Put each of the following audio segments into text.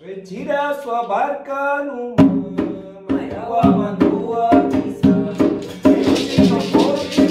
Trechira sua barca no mar, Maiauá mandou avisar, ele não pode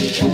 deixar.